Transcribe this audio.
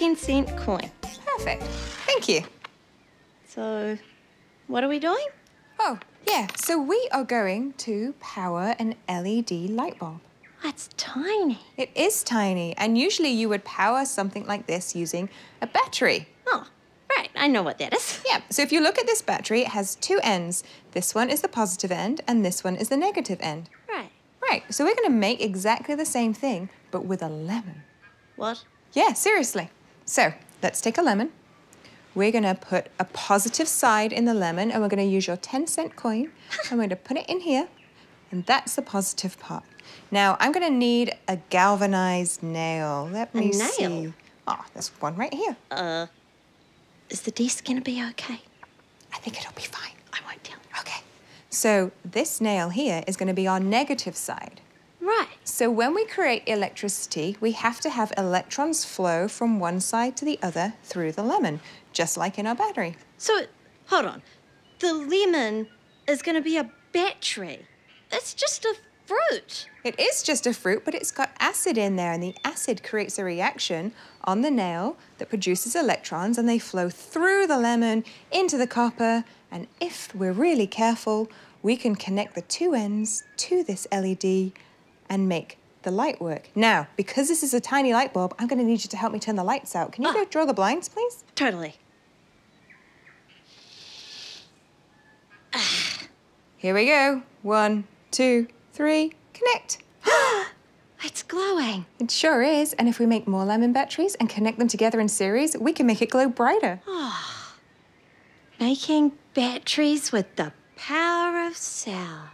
15-cent coin. Perfect. Thank you. So, what are we doing? Oh, yeah. So we are going to power an LED light bulb. That's tiny. It is tiny. And usually you would power something like this using a battery. Oh, right. I know what that is. Yeah. So if you look at this battery, it has two ends. This one is the positive end and this one is the negative end. Right. Right. So we're going to make exactly the same thing, but with a lemon. What? Yeah, seriously. So let's take a lemon. We're going to put a positive side in the lemon and we're going to use your 10-cent coin and we're going to put it in here and that's the positive part. Now, I'm going to need a galvanized nail. Let me see. A nail? Oh, there's one right here. Is the desk going to be okay? I think it'll be fine. I won't tell. Okay. So this nail here is going to be our negative side. Right. So when we create electricity, we have to have electrons flow from one side to the other through the lemon, just like in our battery. So, hold on. The lemon is going to be a battery. It's just a fruit. It is just a fruit, but it's got acid in there, and the acid creates a reaction on the nail that produces electrons, and they flow through the lemon into the copper, and if we're really careful, we can connect the two ends to this LED and make the light work. Now, because this is a tiny light bulb, I'm gonna need you to help me turn the lights out. Can you go draw the blinds, please? Totally. Here we go. 1, 2, 3, connect. It's glowing. It sure is, and if we make more lemon batteries and connect them together in series, we can make it glow brighter. Making batteries with the power of sound.